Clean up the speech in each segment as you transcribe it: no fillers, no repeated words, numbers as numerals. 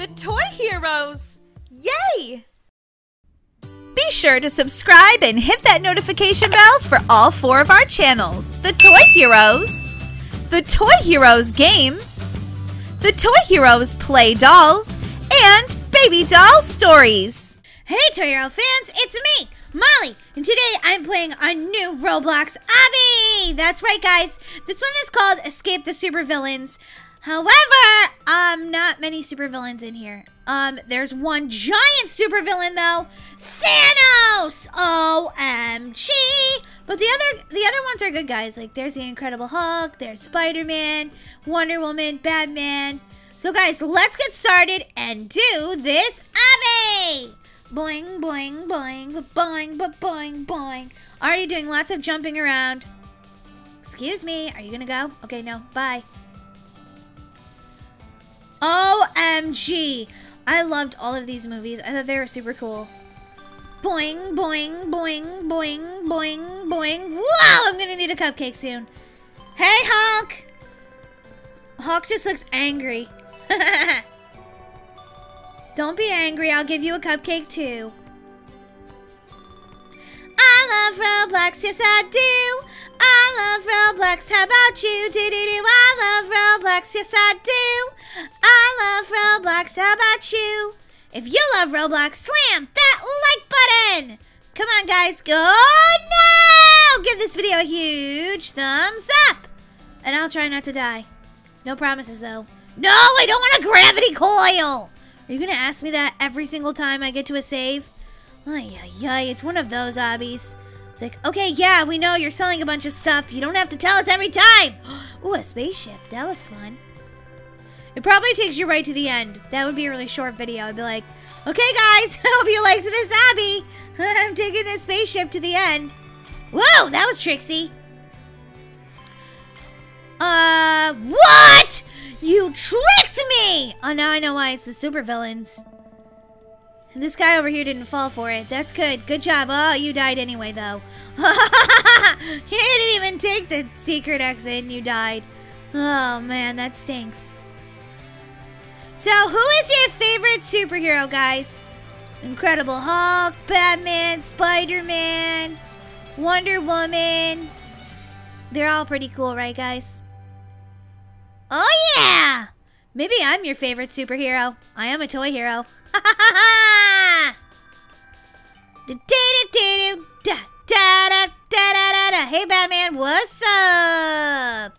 The Toy Heroes! Yay! Be sure to subscribe and hit that notification bell for all four of our channels. The Toy Heroes, The Toy Heroes Games, The Toy Heroes Play Dolls, and Baby Doll Stories. Hey Toy Hero fans, it's me, Molly, and today I'm playing a new Roblox obby. That's right guys, this one is called Escape the Super Villains. However, not many supervillains in here. There's one giant supervillain though, Thanos. OMG! But the other ones are good guys. Like there's the Incredible Hulk, there's Spider-Man, Wonder Woman, Batman. So guys, let's get started and do this obby. Boing, boing, boing, boing, boing, boing. Already doing lots of jumping around. Excuse me, are you gonna go? Okay, no, bye. OMG! I loved all of these movies. I thought they were super cool. Boing, boing, boing, boing, boing, boing. Whoa! I'm gonna need a cupcake soon. Hey, Hulk! Hulk just looks angry. Don't be angry. I'll give you a cupcake too. I love Roblox. Yes, I do. I love Roblox. How about you? Do do do. I love Roblox. Yes, I do. I love Roblox, how about you? If you love Roblox, slam that like button! Come on guys, go now! Give this video a huge thumbs up! And I'll try not to die. No promises though. No, I don't want a gravity coil! Are you gonna ask me that every single time I get to a save? Ay, ay, ay, it's one of those obbies. It's like, okay, yeah, we know you're selling a bunch of stuff. You don't have to tell us every time! Ooh, a spaceship, that looks fun. It probably takes you right to the end. That would be a really short video. I'd be like, okay guys, I hope you liked this obby. I'm taking this spaceship to the end. Whoa, that was Trixie. What? You tricked me! Oh, now I know why it's the supervillains. And this guy over here didn't fall for it. That's good. Good job. Oh, you died anyway, though. You didn't even take the secret exit and you died. Oh, man, that stinks. So, who is your favorite superhero, guys? Incredible Hulk, Batman, Spider-Man, Wonder Woman. They're all pretty cool, right, guys? Oh, yeah! Maybe I'm your favorite superhero. I am a toy hero. Ha ha ha! Da-da-da-da-da! Da-da-da-da-da-da! Hey, Batman, what's up?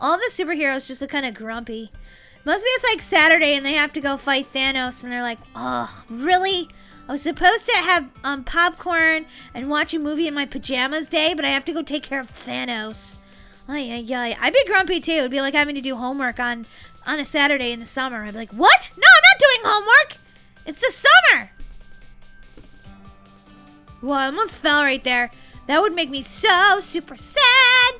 All the superheroes just look kind of grumpy. Must be it's like Saturday and they have to go fight Thanos and they're like, oh, really? I was supposed to have popcorn and watch a movie in my pajamas day, but I have to go take care of Thanos. Ay, ay, ay. I'd be grumpy too. It'd be like having to do homework on a Saturday in the summer. I'd be like, what? No, I'm not doing homework. It's the summer. Well, I almost fell right there. That would make me so super sad.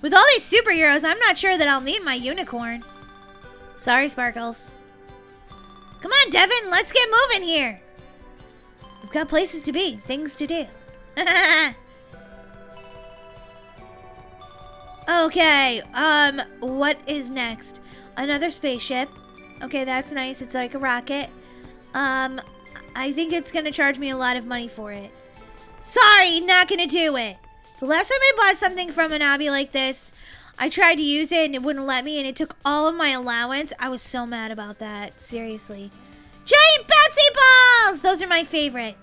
With all these superheroes, I'm not sure that I'll need my unicorn. Sorry, Sparkles. Come on, Devin, let's get moving here. We've got places to be, things to do. Okay, what is next? Another spaceship. Okay, that's nice, it's like a rocket. I think it's gonna charge me a lot of money for it. Sorry, not gonna do it. The last time I bought something from an obby like this, I tried to use it and it wouldn't let me and it took all of my allowance. I was so mad about that, seriously. Giant bouncy balls! Those are my favorite.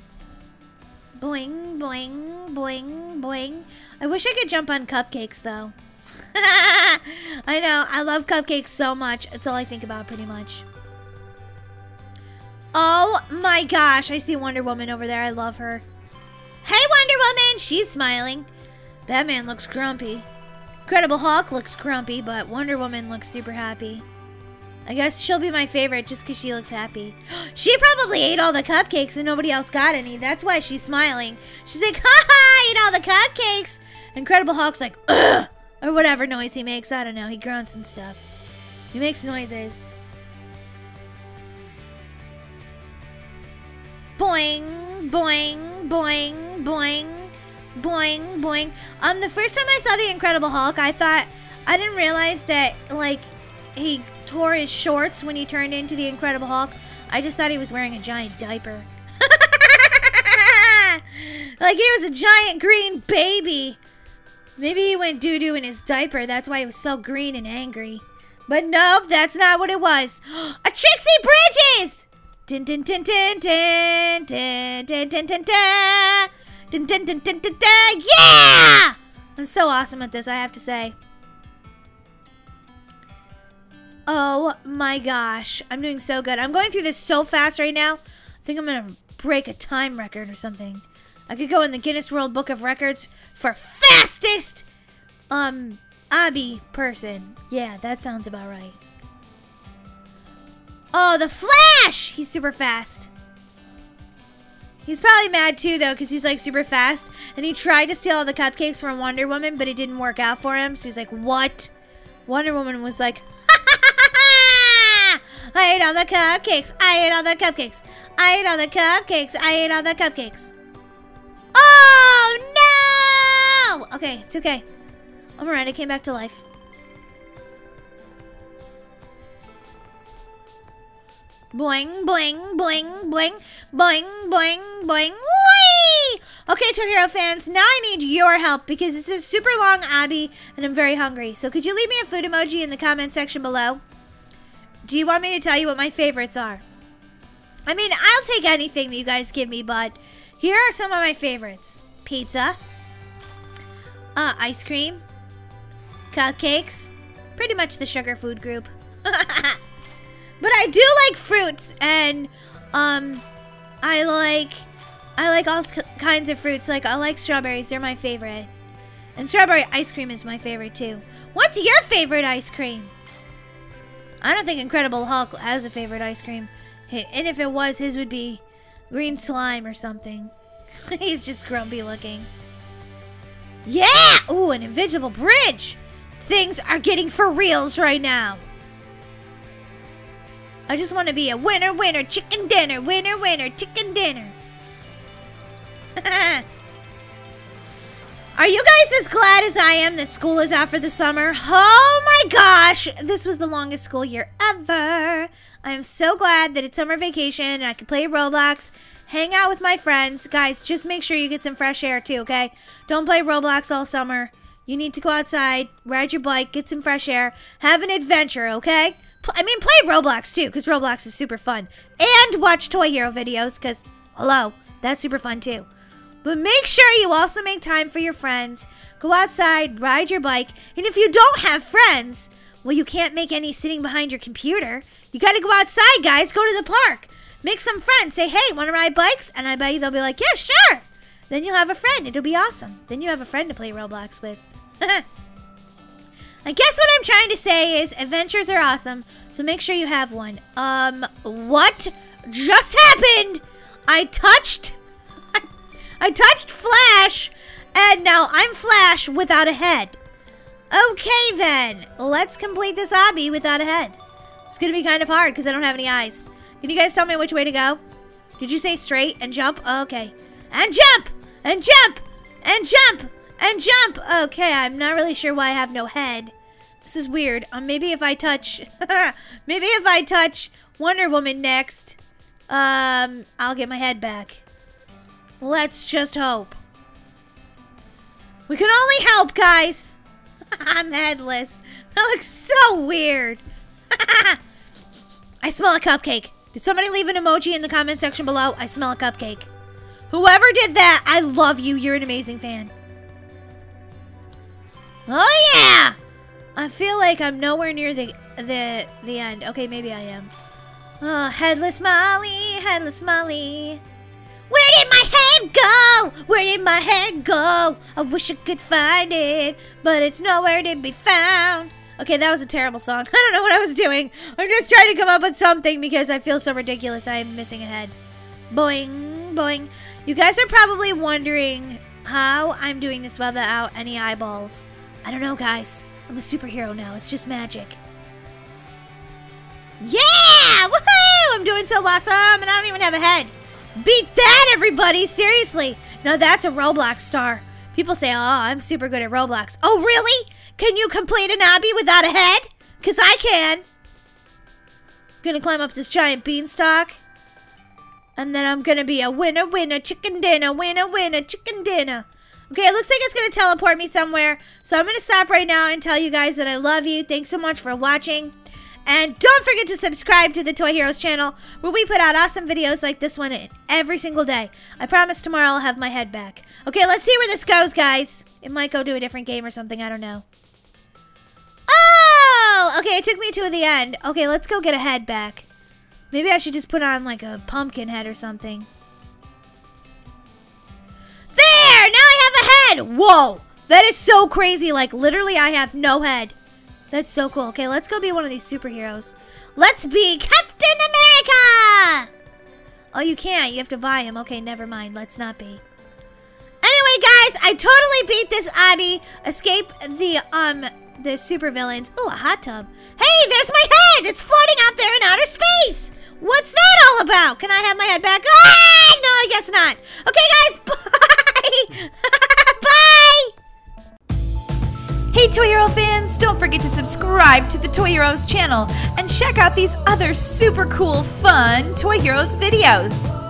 Boing, boing, boing, boing. I wish I could jump on cupcakes though. I know, I love cupcakes so much. It's all I think about pretty much. Oh my gosh, I see Wonder Woman over there. I love her. Hey Wonder Woman! She's smiling. Batman looks grumpy. Incredible Hulk looks grumpy, but Wonder Woman looks super happy. I guess she'll be my favorite just because she looks happy. She probably ate all the cupcakes and nobody else got any. That's why she's smiling. She's like, ha ha, I ate all the cupcakes. Incredible Hulk's like, ugh, or whatever noise he makes. I don't know. He grunts and stuff. He makes noises. Boing, boing, boing, boing. Boing, boing. The first time I saw the Incredible Hulk, I didn't realize that, like, he tore his shorts when he turned into the Incredible Hulk, I just thought he was wearing a giant diaper. Like he was a giant green baby. Maybe he went doo-doo in his diaper. That's why he was so green and angry. But nope, that's not what it was. A Trixie Bridges! Dun dun dun dun dun dun dun dun dun dun dun dun dun dun. Yeah! I'm so awesome at this, I have to say. Oh my gosh, I'm doing so good. I'm going through this so fast right now. I think I'm gonna break a time record or something. I could go in the Guinness World Book of Records for fastest obby person. Yeah, that sounds about right. Oh, the Flash! He's super fast. He's probably mad too though, because he's like super fast and he tried to steal all the cupcakes from Wonder Woman, but it didn't work out for him. So he's like, what? Wonder Woman was like, I ate all the cupcakes. I ate all the cupcakes. I ate all the cupcakes. I ate all the cupcakes. Oh, no! Okay, it's okay. I'm alright. I came back to life. Boing, boing, boing, boing. Boing, boing, boing. Whee! Okay, Tokyo fans, now I need your help because this is super long obby and I'm very hungry. So could you leave me a food emoji in the comment section below? Do you want me to tell you what my favorites are? I mean, I'll take anything that you guys give me, but here are some of my favorites. Pizza, ice cream, cupcakes, pretty much the sugar food group. But I do like fruits, and I like all kinds of fruits. Like, I like strawberries, they're my favorite. And strawberry ice cream is my favorite too. What's your favorite ice cream? I don't think Incredible Hulk has a favorite ice cream. And if it was, his would be green slime or something. He's just grumpy looking. Yeah! Ooh, an invisible bridge! Things are getting for reals right now. I just want to be a winner, winner, chicken dinner. Winner, winner, chicken dinner. Are you guys as glad as I am that school is out for the summer? Oh my gosh, this was the longest school year ever. I am so glad that it's summer vacation and I can play Roblox, hang out with my friends. Guys, just make sure you get some fresh air too, okay? Don't play Roblox all summer. You need to go outside, ride your bike, get some fresh air, have an adventure, okay? Play Roblox too, because Roblox is super fun. And watch Toy Hero videos, because, hello, that's super fun too. But make sure you also make time for your friends. Go outside, ride your bike. And if you don't have friends, well, you can't make any sitting behind your computer. You got to go outside, guys. Go to the park. Make some friends. Say, hey, want to ride bikes? And I bet you they'll be like, yeah, sure. Then you'll have a friend. It'll be awesome. Then you have a friend to play Roblox with. I guess what I'm trying to say is adventures are awesome. So make sure you have one. What just happened? I touched Flash, and now I'm Flash without a head. Okay, then. Let's complete this obby without a head. It's going to be kind of hard because I don't have any eyes. Can you guys tell me which way to go? Did you say straight and jump? Okay. And jump! And jump! And jump! And jump! Okay, I'm not really sure why I have no head. This is weird. Maybe if I touch... Maybe if I touch Wonder Woman next, I'll get my head back. Let's just hope. We can only help, guys. I'm headless. That looks so weird. I smell a cupcake. Did somebody leave an emoji in the comment section below? I smell a cupcake. Whoever did that, I love you. You're an amazing fan. Oh, yeah. I feel like I'm nowhere near the end. Okay, maybe I am. Oh, headless Molly, headless Molly. Where did my head go? Where did my head go? I wish I could find it, but it's nowhere to be found. Okay, that was a terrible song. I don't know what I was doing. I'm just trying to come up with something because I feel so ridiculous. I'm missing a head. Boing, boing. You guys are probably wondering how I'm doing this without any eyeballs. I don't know, guys. I'm a superhero now. It's just magic. Yeah! Woohoo! I'm doing so awesome, and I don't even have a head. Beat that, everybody! Seriously! Now that's a Roblox star. People say, oh, I'm super good at Roblox. Oh, really? Can you complete an obby without a head? Because I can. gonna climb up this giant beanstalk. And then I'm gonna be a winner, winner, chicken dinner, winner, winner, chicken dinner. Okay, it looks like it's gonna teleport me somewhere. So I'm gonna stop right now and tell you guys that I love you. Thanks so much for watching. And don't forget to subscribe to the Toy Heroes channel, where we put out awesome videos like this one every single day. I promise tomorrow I'll have my head back. Okay, let's see where this goes, guys. It might go to a different game or something, I don't know. Oh! Okay, it took me to the end. Okay, let's go get a head back. Maybe I should just put on like a pumpkin head or something. There! Now I have a head! Whoa! That is so crazy. Like, literally, I have no head. That's so cool. Okay, let's go be one of these superheroes. Let's be Captain America! Oh, you can't. You have to buy him. Okay, never mind. Let's not be. Anyway, guys, I totally beat this obby. Escape the super villains. Oh, a hot tub. Hey, there's my head! It's floating out there in outer space! What's that all about? Can I have my head back? Ah! No, I guess not. Okay, guys, bye! Hey Toy Hero fans, don't forget to subscribe to the Toy Heroes channel and check out these other super cool, fun Toy Heroes videos.